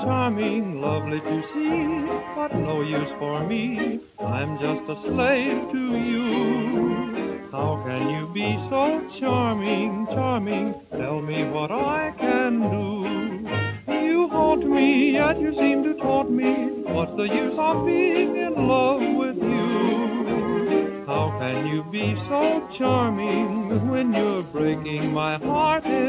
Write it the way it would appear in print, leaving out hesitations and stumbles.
Charming, lovely to see, but no use for me, I'm just a slave to you. How can you be so charming, tell me what I can do. You haunt me, yet you seem to taunt me, what's the use of being in love with you? How can you be so charming, when you're breaking my heart in